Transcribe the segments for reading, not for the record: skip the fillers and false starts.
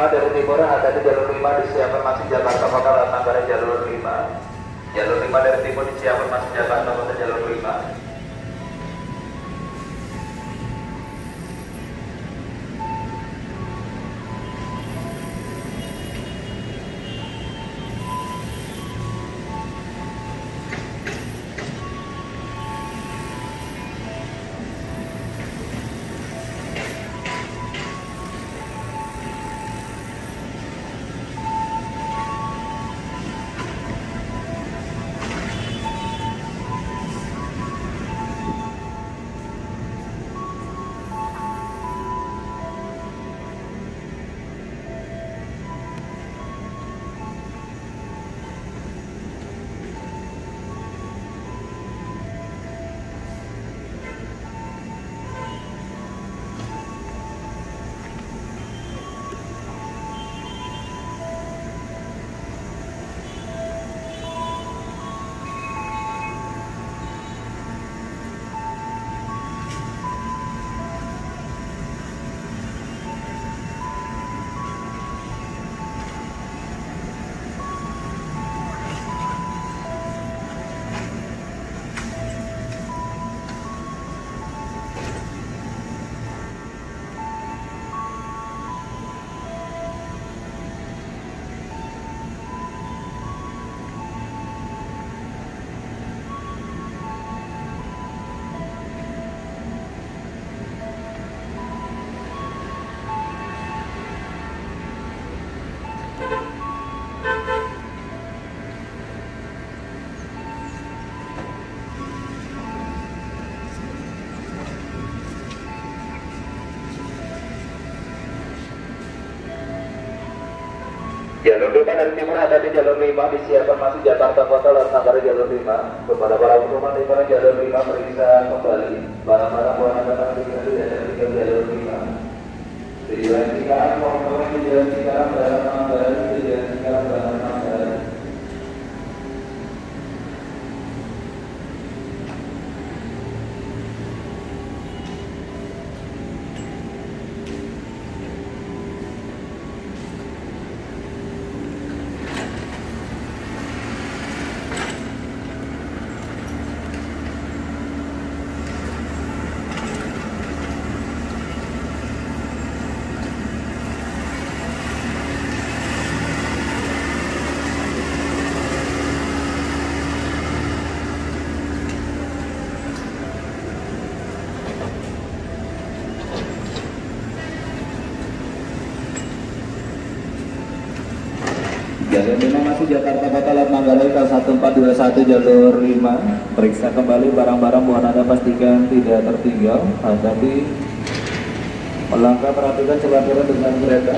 Dari timur ada di jalur 5 di Siapan Masih Jakarta bakal datang pada jalur 5. Jalur 5 dari timur di Siapan Masih Jakarta pada jalur 5. Jalur 5 dari timur ada di jalur 5 disiapkan masuk Jakarta Kota dan Nagari jalur 5. Kepada para penumpang di mana jalur 5 periksa kembali barang-barang buat anak-anak di jalur 5. Tujuan Cikarang, penumpang di jalur Cikarang dalam Nagari, di jalur Cikarang dalam Nagari. Jalur 5 masih Jakarta Kota Lewat Manggarai K1421 jalur 5. Periksa kembali barang-barang buat Anda, pastikan tidak tertinggal. Hadapi melangkah, perhatikan celah kiri dengan kereta.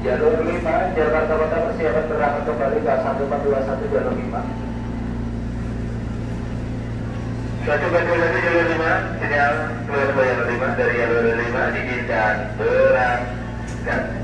Jalur 5, Jakarta Kota persiapan berangkat kembali K1421 jalur 5. Satu bantu lagi jalur 5, sinyal keluar jalur 5 dari jalur 5 diizinkan berangkat.